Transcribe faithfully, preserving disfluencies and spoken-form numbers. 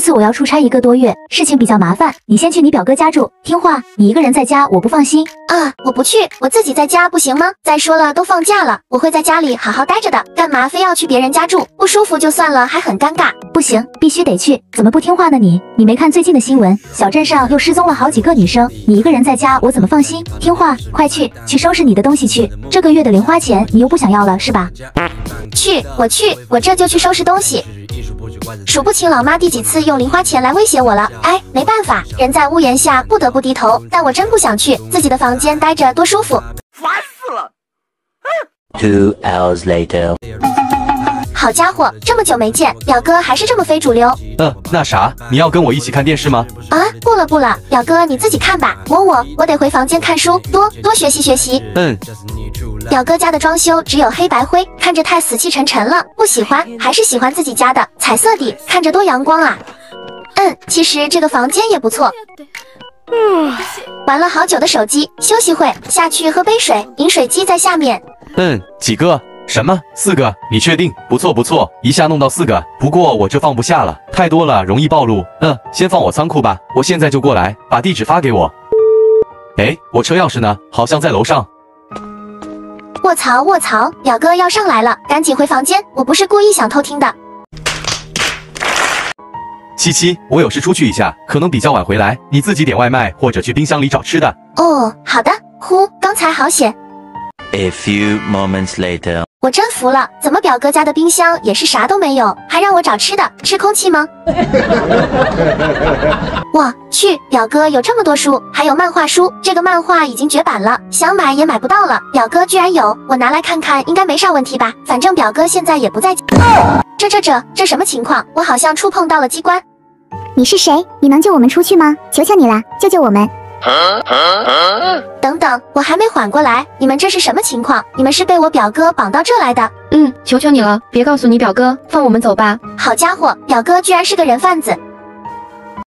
这次我要出差一个多月，事情比较麻烦，你先去你表哥家住，听话，你一个人在家我不放心。啊，我不去，我自己在家不行吗？再说了，都放假了，我会在家里好好待着的，干嘛非要去别人家住？不舒服就算了，还很尴尬。不行，必须得去，怎么不听话呢你？你没看最近的新闻，小镇上又失踪了好几个女生，你一个人在家我怎么放心？听话，快去，去收拾你的东西去，这个月的零花钱你又不想要了是吧？去，我去，我这就去收拾东西。数不清老妈第几次用零花钱来威胁我了，哎，没办法，人在屋檐下不得不低头，但我真不想去，自己的房间待着多舒服，烦死了。Two hours later。好家伙，这么久没见，表哥还是这么非主流。嗯，那啥，你要跟我一起看电视吗？啊，不了不了，表哥你自己看吧，我我我得回房间看书，多多学习学习。嗯。表哥家的装修只有黑白灰，看着太死气沉沉了，不喜欢，还是喜欢自己家的彩色底，看着多阳光啊。嗯，其实这个房间也不错。嗯，玩了好久的手机，休息会下去喝杯水，饮水机在下面。嗯，几个？什么？四个？你确定？不错不错，一下弄到四个。不过我这放不下了，太多了容易暴露。嗯，先放我仓库吧，我现在就过来，把地址发给我。哎，我车钥匙呢？好像在楼上。卧槽卧槽，表哥要上来了，赶紧回房间，我不是故意想偷听的。七七，我有事出去一下，可能比较晚回来，你自己点外卖或者去冰箱里找吃的。哦，好的。呼，刚才好险。A few moments later。我真服了，怎么表哥家的冰箱也是啥都没有，还让我找吃的，吃空气吗？我去，表哥有这么多书，还有漫画书，这个漫画已经绝版了，想买也买不到了，表哥居然有，我拿来看看应该没啥问题吧，反正表哥现在也不在。这这这这什么情况？我好像触碰到了机关。你是谁？你能救我们出去吗？求求你了，救救我们。等等，我还没缓过来，你们这是什么情况？你们是被我表哥绑到这来的？嗯，求求你了，别告诉你表哥，放我们走吧。好家伙，表哥居然是个人贩子，